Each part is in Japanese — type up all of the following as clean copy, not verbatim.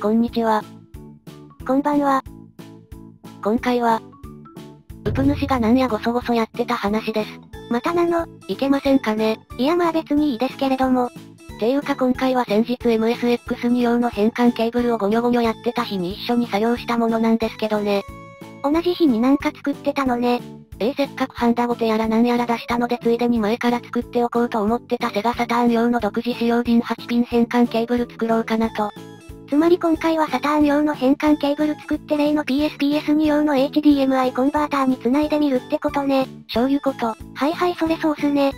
こんにちは。こんばんは。今回は、ウプ主がなんやごそごそやってた話です。またなの、いけませんかね。いやまあ別にいいですけれども。ていうか今回は先日 MSX2 用の変換ケーブルをゴニョゴニョやってた日に一緒に作業したものなんですけどね。同じ日になんか作ってたのね。せっかくハンダゴテやらなんやら出したのでついでに前から作っておこうと思ってたセガサターン用の独自使用瓶8ピン変換ケーブル作ろうかなと。つまり今回はサターン用の変換ケーブル作って例の PSPS2 用の HDMI コンバーターに繋いでみるってことね。そういうこと。はいはいそれそうっすね。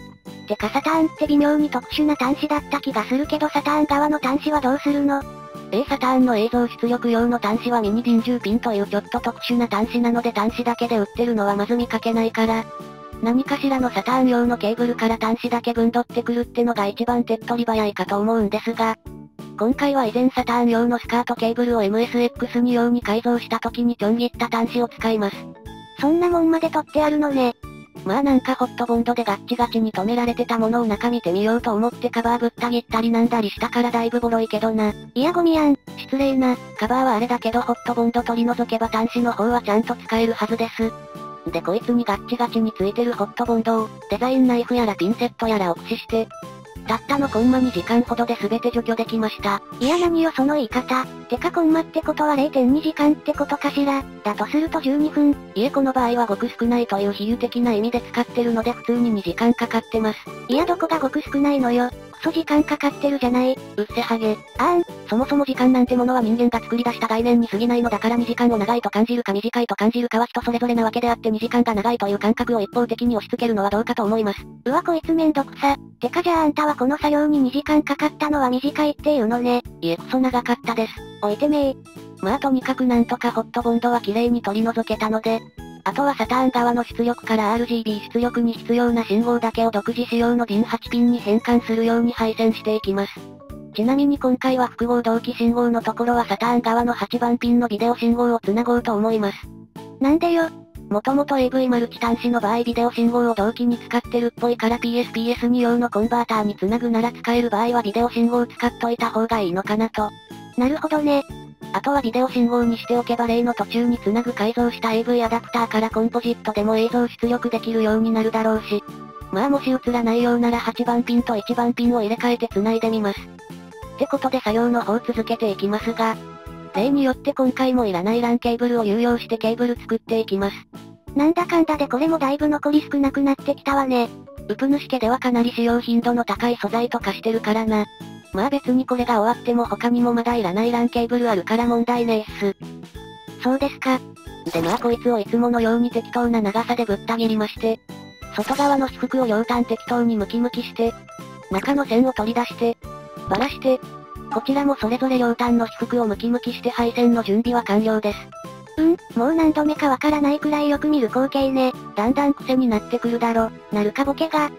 てかサターンって微妙に特殊な端子だった気がするけどサターン側の端子はどうするの？サターンの映像出力用の端子はミニビン10ピンというちょっと特殊な端子なので端子だけで売ってるのはまず見かけないから。何かしらのサターン用のケーブルから端子だけ分取ってくるってのが一番手っ取り早いかと思うんですが。今回は以前サターン用のスカートケーブルを MSX2 用に改造した時にちょん切った端子を使います。そんなもんまで取ってあるのね。まあなんかホットボンドでガッチガチに止められてたものを中見てみようと思ってカバーぶった切ったりなんだりしたからだいぶボロいけどな。いやゴミやん。失礼な。カバーはあれだけどホットボンド取り除けば端子の方はちゃんと使えるはずです。でこいつにガッチガチについてるホットボンドをデザインナイフやらピンセットやらを駆使して、たったのコンマ2時間ほどで全て除去できました。いや何よその言い方。てかコンマってことは 0.2 時間ってことかしら。だとすると12分。いえこの場合はごく少ないという比喩的な意味で使ってるので普通に2時間かかってます。いやどこがごく少ないのよ。クソ時間かかってるじゃない。うっせはげ。そもそも時間なんてものは人間が作り出した概念に過ぎないのだから2時間を長いと感じるか短いと感じるかは人それぞれなわけであって2時間が長いという感覚を一方的に押し付けるのはどうかと思います。うわこいつめんどくさ。てかじゃああんたはこの作業に2時間かかったのは短いっていうのね。いえクソ長かったです。おいてめえ。まあとにかくなんとかホットボンドは綺麗に取り除けたので、あとはサターン側の出力から RGB 出力に必要な信号だけを独自仕様の DIN8 ピンに変換するように配線していきます。ちなみに今回は複合同期信号のところはサターン側の8番ピンのビデオ信号をつなごうと思います。なんでよ。もともと AV マルチ端子の場合ビデオ信号を同期に使ってるっぽいから PSPS2 用のコンバーターにつなぐなら使える場合はビデオ信号を使っといた方がいいのかなと。なるほどね。あとはビデオ信号にしておけば例の途中につなぐ改造した AV アダプターからコンポジットでも映像出力できるようになるだろうし。まあもし映らないようなら8番ピンと1番ピンを入れ替えて繋いでみます。ってことで作業の方続けていきますが、例によって今回もいらない LAN ケーブルを有用してケーブル作っていきます。なんだかんだでこれもだいぶ残り少なくなってきたわね。ウプ主家ではかなり使用頻度の高い素材と化してるからな。まあ別にこれが終わっても他にもまだいらない LAN ケーブルあるから問題ねえっす。そうですか。でまあこいつをいつものように適当な長さでぶった切りまして、外側の私服を両端適当にムキムキして、中の線を取り出して、ばらして、こちらもそれぞれ両端の私服をムキムキして配線の準備は完了です。もう何度目かわからないくらいよく見る光景ね。だんだん癖になってくるだろ。なるかボケが。っ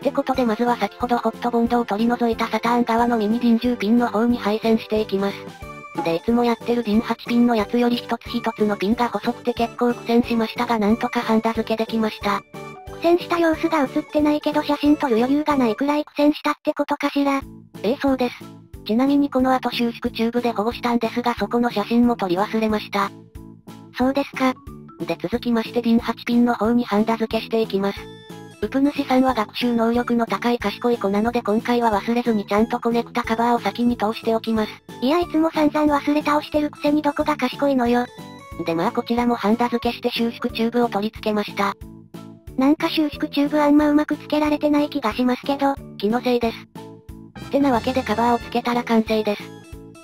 てことでまずは先ほどホットボンドを取り除いたサターン側のミニ DIN10 ピンの方に配線していきます。でいつもやってる DIN8 ピンのやつより一つ一つのピンが細くて結構苦戦しましたがなんとかハンダ付けできました。苦戦した様子が映ってないけど写真撮る余裕がないくらい苦戦したってことかしら。そうです。ちなみにこの後収縮チューブで保護したんですがそこの写真も撮り忘れました。そうですか。で続きまして DIN8 ピンの方にハンダ付けしていきます。ウプ主さんは学習能力の高い賢い子なので今回は忘れずにちゃんとコネクタカバーを先に通しておきます。いやいつも散々忘れ倒してるくせにどこが賢いのよ。でまあこちらもハンダ付けして収縮チューブを取り付けました。なんか収縮チューブあんまうまく付けられてない気がしますけど、気のせいです。ってなわけでカバーを付けたら完成です。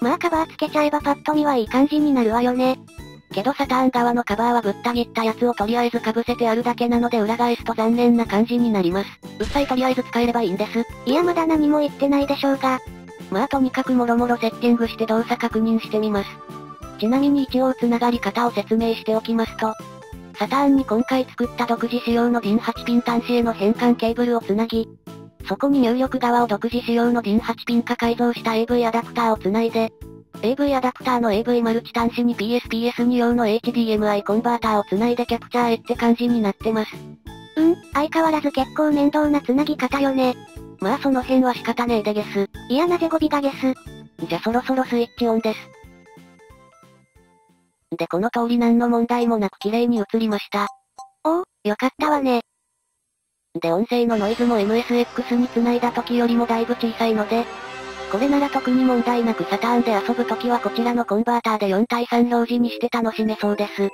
まあカバー付けちゃえばパッと見はいい感じになるわよね。けどサターン側のカバーはぶった切ったやつをとりあえず被せてあるだけなので裏返すと残念な感じになります。うっさいとりあえず使えればいいんです。いやまだ何も言ってないでしょうが。まあとにかくもろもろセッティングして動作確認してみます。ちなみに一応つながり方を説明しておきますと、サターンに今回作った独自仕様の DIN8 ピン端子への変換ケーブルをつなぎ、そこに入力側を独自仕様の DIN8 ピン化改造した AV アダプターをつないで、AV アダプターの AV マルチ端子に PSPS2 用の HDMI コンバーターをつないでキャプチャーへって感じになってます。相変わらず結構面倒なつなぎ方よね。まあその辺は仕方ねえでゲス。いやなぜ語尾がゲス。じゃそろそろスイッチオンです。でこの通り何の問題もなく綺麗に映りました。おお、よかったわね。で音声のノイズも MSX に繋いだ時よりもだいぶ小さいので、これなら特に問題なくサターンで遊ぶ時はこちらのコンバーターで4対3表示にして楽しめそうです。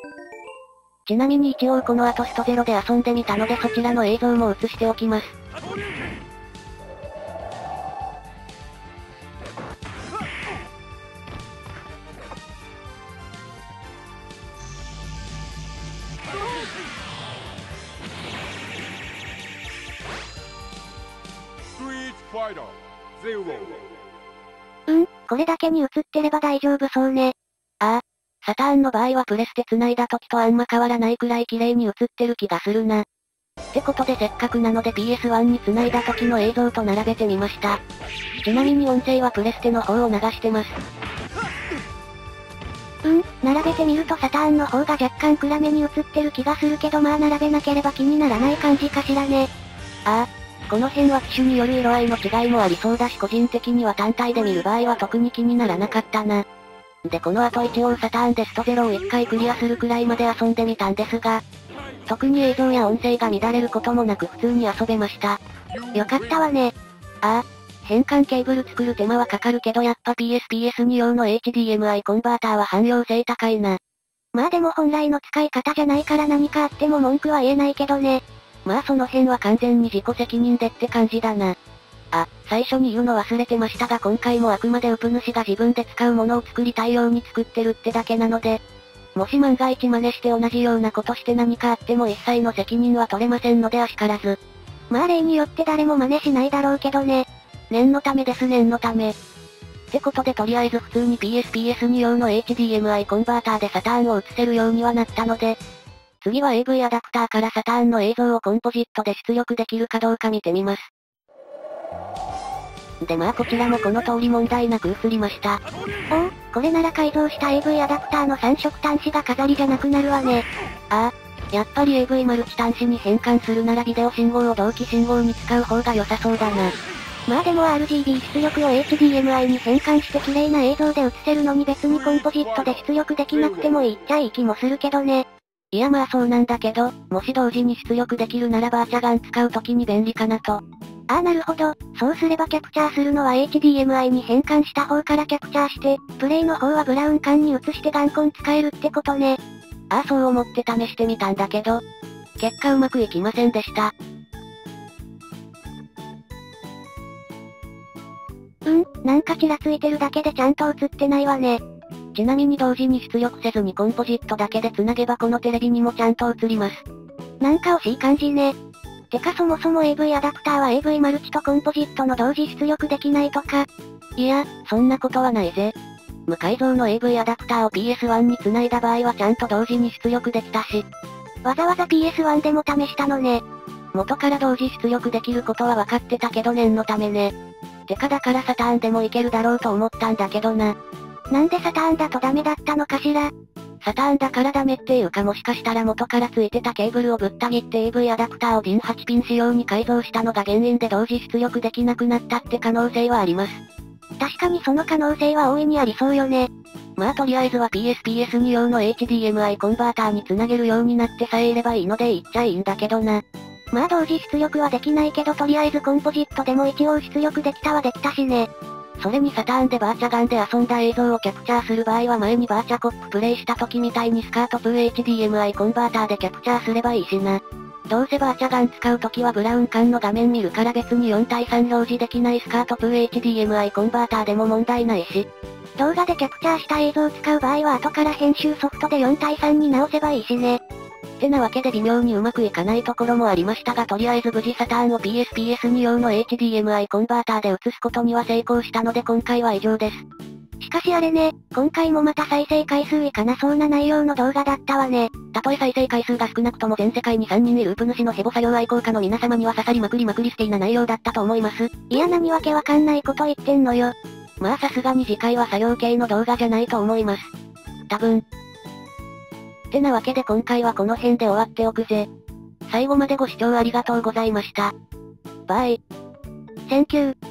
ちなみに一応この後スト0で遊んでみたのでそちらの映像も映しておきます。うん、これだけに映ってれば大丈夫そうね。ああ、サターンの場合はプレステ繋いだ時とあんま変わらないくらい綺麗に映ってる気がするな。ってことでせっかくなので PS1 に繋いだ時の映像と並べてみました。ちなみに音声はプレステの方を流してます。うん、並べてみるとサターンの方が若干暗めに映ってる気がするけどまあ並べなければ気にならない感じかしらね。ああ。この辺は機種による色合いの違いもありそうだし個人的には単体で見る場合は特に気にならなかったな。でこの後一応サターンでスト0を1回クリアするくらいまで遊んでみたんですが、特に映像や音声が乱れることもなく普通に遊べました。よかったわね。ああ、変換ケーブル作る手間はかかるけどやっぱ PSPS2 用の HDMI コンバーターは汎用性高いな。まあでも本来の使い方じゃないから何かあっても文句は言えないけどね。まあその辺は完全に自己責任でって感じだな。あ、最初に言うの忘れてましたが今回もあくまでウプ主が自分で使うものを作りたいように作ってるってだけなので、もし万が一真似して同じようなことして何かあっても一切の責任は取れませんのであしからず。まあ例によって誰も真似しないだろうけどね。念のためです念のため。ってことでとりあえず普通に PSPS2 用の HDMI コンバーターでサターンを映せるようにはなったので、次は AV アダプターからサターンの映像をコンポジットで出力できるかどうか見てみます。でまあこちらもこの通り問題なく映りました。おお、これなら改造した AV アダプターの3色端子が飾りじゃなくなるわね。ああ、やっぱり AV マルチ端子に変換するならビデオ信号を同期信号に使う方が良さそうだな。まあでも RGB 出力を HDMI に変換して綺麗な映像で映せるのに別にコンポジットで出力できなくてもいいっちゃいい気もするけどね。いやまあそうなんだけど、もし同時に出力できるならばアーチャガン使うときに便利かなと。ああなるほど、そうすればキャプチャーするのは HDMI に変換した方からキャプチャーして、プレイの方はブラウン管に移してガンコン使えるってことね。ああそう思って試してみたんだけど、結果うまくいきませんでした。うん、なんかちらついてるだけでちゃんと映ってないわね。ちなみに同時に出力せずにコンポジットだけで繋げばこのテレビにもちゃんと映ります。なんか惜しい感じね。てかそもそも AV アダプターは AV マルチとコンポジットの同時出力できないとか。いや、そんなことはないぜ。無改造の AV アダプターを PS1 に繋いだ場合はちゃんと同時に出力できたし。わざわざ PS1 でも試したのね。元から同時出力できることは分かってたけど念のためね。てかだからサターンでもいけるだろうと思ったんだけどな。なんでサターンだとダメだったのかしら？サターンだからダメっていうかもしかしたら元からついてたケーブルをぶった切って AV アダプターを DIN8 ピン仕様に改造したのが原因で同時出力できなくなったって可能性はあります。確かにその可能性は大いにありそうよね。まあとりあえずは PSPS2 用の HDMI コンバーターに繋げるようになってさえいればいいので言っちゃいいんだけどな。まあ同時出力はできないけどとりあえずコンポジットでも一応出力できたはできたしね。それにサターンでバーチャガンで遊んだ映像をキャプチャーする場合は前にバーチャコッププレイした時みたいにスカートプー HDMI コンバーターでキャプチャーすればいいしな。どうせバーチャガン使う時はブラウン管の画面見るから別に4対3表示できないスカートプー HDMI コンバーターでも問題ないし。動画でキャプチャーした映像を使う場合は後から編集ソフトで4対3に直せばいいしね。ってなわけで微妙にうまくいかないところもありましたがとりあえず無事サターンを PSPS2 用の HDMI コンバーターで映すことには成功したので今回は以上です。しかしあれね、今回もまた再生回数いかなそうな内容の動画だったわね。たとえ再生回数が少なくとも全世界に3人いるウプ主のヘボ作業愛好家の皆様には刺さりまくりしていな内容だったと思います。いや何わけわかんないこと言ってんのよ。まあさすがに次回は作業系の動画じゃないと思います。多分。ってなわけで今回はこの辺で終わっておくぜ。最後までご視聴ありがとうございました。バイ。センキュー。